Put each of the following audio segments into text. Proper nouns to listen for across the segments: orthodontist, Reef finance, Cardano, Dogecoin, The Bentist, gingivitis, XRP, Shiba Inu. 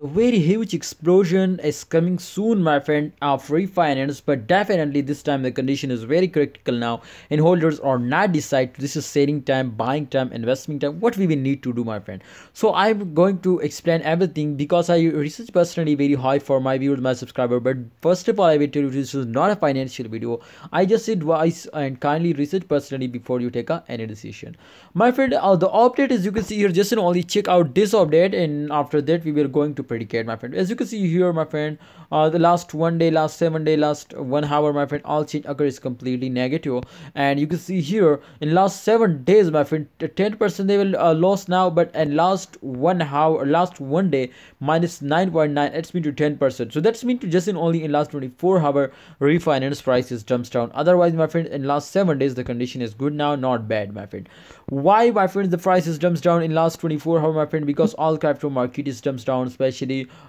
A very huge explosion is coming soon, my friend, of Reef Finance, but definitely this time the condition is very critical now, and holders are not decide this is selling time, buying time, investing time, what we will need to do, my friend. So I'm going to explain everything because I research personally very high for my viewers, my subscriber. But first of all, I will tell you this is not a financial video. I just advise and kindly research personally before you take any decision, my friend. The update, as you can see here, just only check out this update, and after that we were going to predicate, my friend. As you can see here, my friend, the last 1 day, last 7 day, last 1 hour, my friend, all change occur is completely negative. And you can see here in last 7 days, my friend, 10% they will loss now, but in last 1 hour, last 1 day, minus 9.9, it's been to 10%. So that's mean to just in only in last 24 hour, refinance prices jumps down. Otherwise, my friend, in last 7 days the condition is good now, not bad, my friend. Why, my friend, the prices jumps down in last 24 hour, my friend? Because all crypto market is jumps down, especially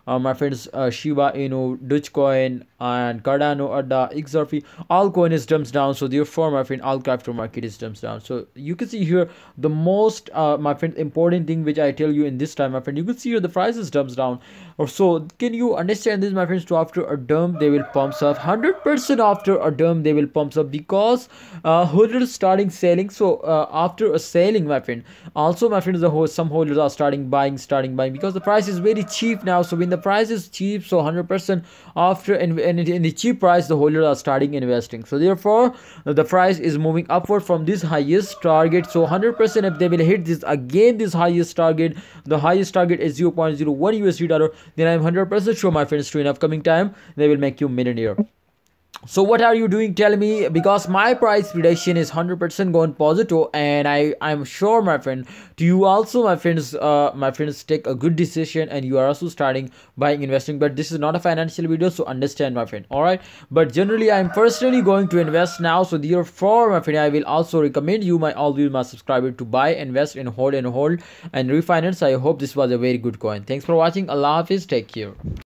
my friends, Shiba Inu, Dogecoin and Cardano or the XRP, all coin is jumps down. So therefore, my friend, all crypto market is jumps down. So you can see here the most my friend important thing which I tell you in this time, my friend. You can see here the prices jumps down. Or so can you understand this, my friends? So after a dump they will pumps up 100%. After a dump they will pumps up because holders starting selling. So after a selling, my friend, also, my friends, some holders are starting buying because the price is very cheap now. So when the price is cheap, so 100% after in the cheap price the holders are starting investing. So therefore the price is moving upward from this highest target. So 100% if they will hit this again, this highest target, the highest target is $0.01 USD, then I'm 100% sure, my friends, true in upcoming time they will make you millionaire. So what are you doing, tell me, because my price prediction is 100% going positive, and I'm sure, my friend, to you also, my friends, take a good decision, and you are also starting buying, investing. But this is not a financial video, so understand, my friend, all right? But generally I'm personally going to invest now, so therefore, my friend, I will also recommend you, my all viewers, my subscriber, to buy, invest and hold and refinance. I hope this was a very good coin. Thanks for watching. Allah Hafiz, take care.